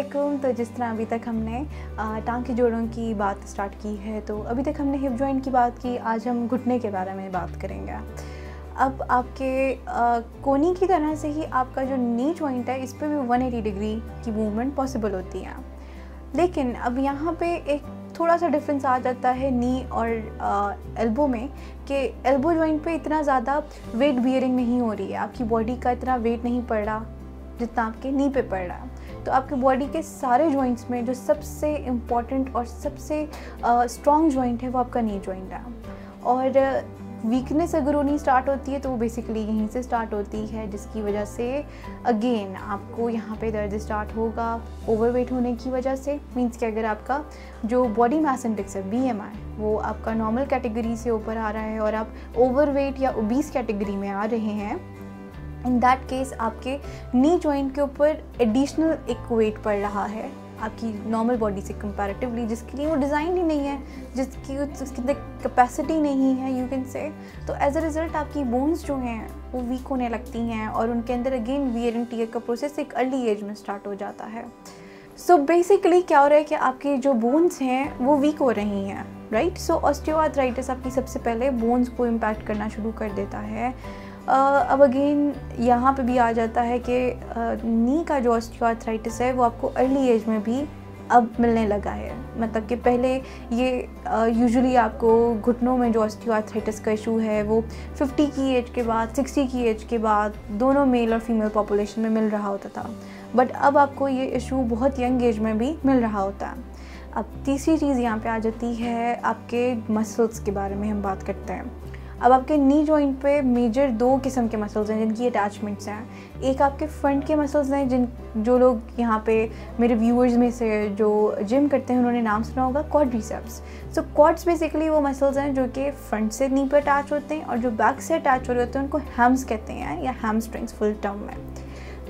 अस्सलामुअलैकुम। तो जिस तरह अभी तक हमने टांग के जोड़ों की बात स्टार्ट की है, तो अभी तक हमने हिप जॉइंट की बात की, आज हम घुटने के बारे में बात करेंगे। अब आपके कोहनी की तरह से ही आपका जो नी जॉइंट है, इस पर भी 180 डिग्री की मूवमेंट पॉसिबल होती है, लेकिन अब यहाँ पे एक थोड़ा सा डिफरेंस आ जाता है नी और एल्बो में कि एल्बो जॉइंट पे इतना ज़्यादा वेट बियरिंग नहीं हो रही है, आपकी बॉडी का इतना वेट नहीं पड़ रहा जितना आपके नी पे पड़ रहा है। तो आपके बॉडी के सारे जॉइंट्स में जो सबसे इम्पॉर्टेंट और सबसे स्ट्रॉन्ग जॉइंट है वो आपका नी जॉइंट है, और वीकनेस अगर वो नहीं स्टार्ट होती है तो वो बेसिकली यहीं से स्टार्ट होती है, जिसकी वजह से अगेन आपको यहाँ पे दर्द स्टार्ट होगा ओवरवेट होने की वजह से। मींस कि अगर आपका जो बॉडी मास इंडेक्स है BMI, वो आपका नॉर्मल कैटेगरी से ऊपर आ रहा है और आप ओवरवेट या ओबीस कैटेगरी में आ रहे हैं, इन दैट केस आपके नी जॉइंट के ऊपर एडिशनल एक वेट पड़ रहा है आपकी नॉर्मल बॉडी से कंपैरेटिवली, जिसके लिए वो डिज़ाइन ही नहीं है, जिसकी उसकी कैपेसिटी नहीं है यू कैन से। तो एज अ रिज़ल्ट आपकी बोन्स जो हैं वो वीक होने लगती हैं और उनके अंदर अगेन वियर एंड टियर का प्रोसेस एक अर्ली एज में स्टार्ट हो जाता है। सो बेसिकली क्या हो रहा है कि आपकी जो बोन्स हैं वो वीक हो रही हैं, राइट। सो ऑस्टियोआर्थराइटिस आपकी सबसे पहले बोन्स को इम्पैक्ट करना शुरू कर देता है। अब अगेन यहाँ पे भी आ जाता है कि नी का जो ऑस्टियोआर्थराइटिस है वो आपको अर्ली एज में भी अब मिलने लगा है, मतलब कि पहले ये यूजुअली आपको घुटनों में जो ऑस्टियोआर्थराइटिस का इशू है वो 50 की एज के बाद, 60 की एज के बाद दोनों मेल और फीमेल पॉपुलेशन में मिल रहा होता था, बट अब आपको ये इशू बहुत यंग एज में भी मिल रहा होता है। अब तीसरी चीज़ यहाँ पर आ जाती है, आपके मसल्स के बारे में हम बात करते हैं। अब आपके नी जॉइंट पे मेजर दो किस्म के मसल्स हैं जिनकी अटैचमेंट्स हैं। एक आपके फ्रंट के मसल्स हैं, जो लोग यहाँ पे मेरे व्यूअर्स में से जो जिम करते हैं उन्होंने नाम सुना होगा क्वाड्रिसेप्स। सो क्वाड्स बेसिकली वो मसल्स हैं जो कि फ्रंट से नी पे अटैच होते हैं, और जो बैक से अटैच हो रहे होते हैं उनको हैम्स कहते हैं या हैमस्ट्रिंग्स फुल टर्म में।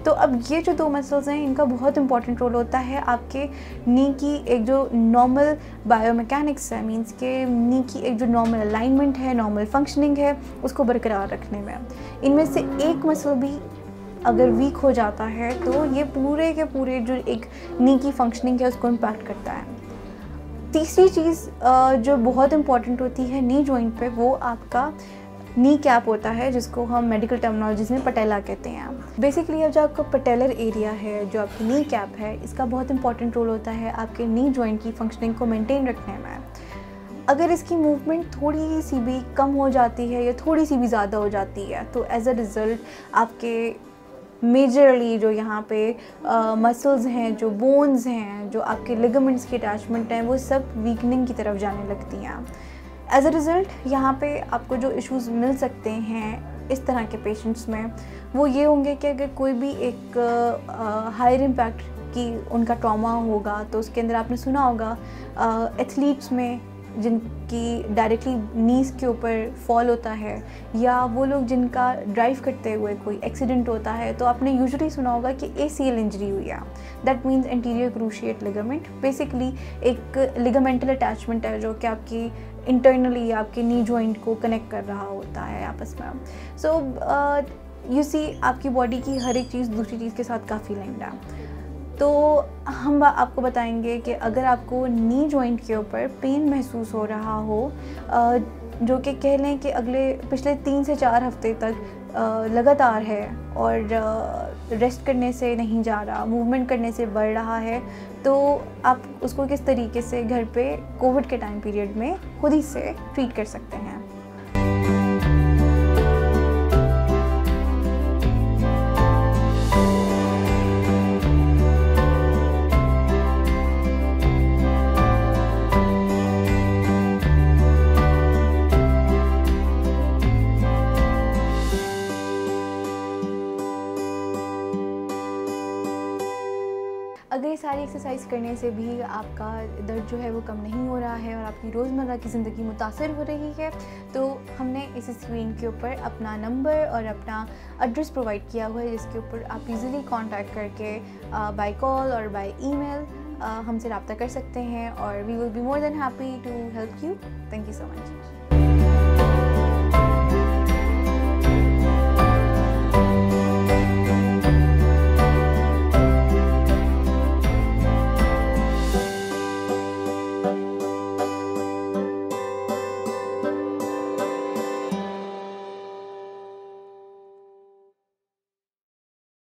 तो अब ये जो दो मसल्स हैं इनका बहुत इंपॉर्टेंट रोल होता है आपके नी की एक जो नॉर्मल बायोमेकेनिक्स है, मींस के नी की एक जो नॉर्मल अलाइनमेंट है, नॉर्मल फंक्शनिंग है, उसको बरकरार रखने में। इनमें से एक मसल भी अगर वीक हो जाता है तो ये पूरे के पूरे जो एक नी की फंक्शनिंग है उसको इम्पैक्ट करता है। तीसरी चीज़ जो बहुत इंपॉर्टेंट होती है नी जॉइंट पे, वो आपका नी कैप होता है, जिसको हम मेडिकल टर्मिनोलॉजीज में पटेला कहते हैं। बेसिकली अब जो आपका पटेलर एरिया है, जो आपकी नी कैप है, इसका बहुत इंपॉर्टेंट रोल होता है आपके नी जॉइंट की फंक्शनिंग को मेंटेन रखने में। अगर इसकी मूवमेंट थोड़ी सी भी कम हो जाती है या थोड़ी सी भी ज़्यादा हो जाती है तो एज अ रिज़ल्ट आपके मेजरली जो यहाँ पे मसल्स हैं, जो बोन्स हैं, जो आपके लिगामेंट्स की अटैचमेंट हैं, वो सब वीकनिंग की तरफ जाने लगती हैं। एज अ रिज़ल्ट यहाँ पे आपको जो इश्यूज़ मिल सकते हैं इस तरह के पेशेंट्स में वो ये होंगे कि अगर कोई भी एक हायर इम्पैक्ट की उनका ट्रॉमा होगा तो उसके अंदर आपने सुना होगा एथलीट्स में जिनकी डायरेक्टली नीज़ के ऊपर फॉल होता है, या वो लोग जिनका ड्राइव करते हुए कोई एक्सीडेंट होता है, तो आपने यूजुअली सुना होगा कि ACL इंजरी हुई है। That means anterior cruciate ligament, basically एक लिगामेंटल अटैचमेंट है जो कि आपकी इंटरनली आपके नी जॉइंट को कनेक्ट कर रहा होता है आपस में। सो यू सी आपकी बॉडी की हर एक चीज़ दूसरी चीज़ के साथ काफ़ी लिंक्ड है। तो हम आपको बताएंगे कि अगर आपको नी जॉइंट के ऊपर पेन महसूस हो रहा हो, जो कि कह लें कि पिछले 3 से 4 हफ्ते तक लगातार है और रेस्ट करने से नहीं जा रहा, मूवमेंट करने से बढ़ रहा है, तो आप उसको किस तरीके से घर पे कोविड के टाइम पीरियड में खुद ही से ट्रीट कर सकते हैं। अगर ये सारी एक्सरसाइज करने से भी आपका दर्द जो है वो कम नहीं हो रहा है और आपकी रोज़मर्रा की ज़िंदगी मुतासर हो रही है, तो हमने इस स्क्रीन के ऊपर अपना नंबर और अपना एड्रेस प्रोवाइड किया हुआ है, जिसके ऊपर आप इजीली कांटेक्ट करके बाय कॉल और बाय ईमेल हमसे रब्ता कर सकते हैं, और we will be more than happy to help you. Thank you so much.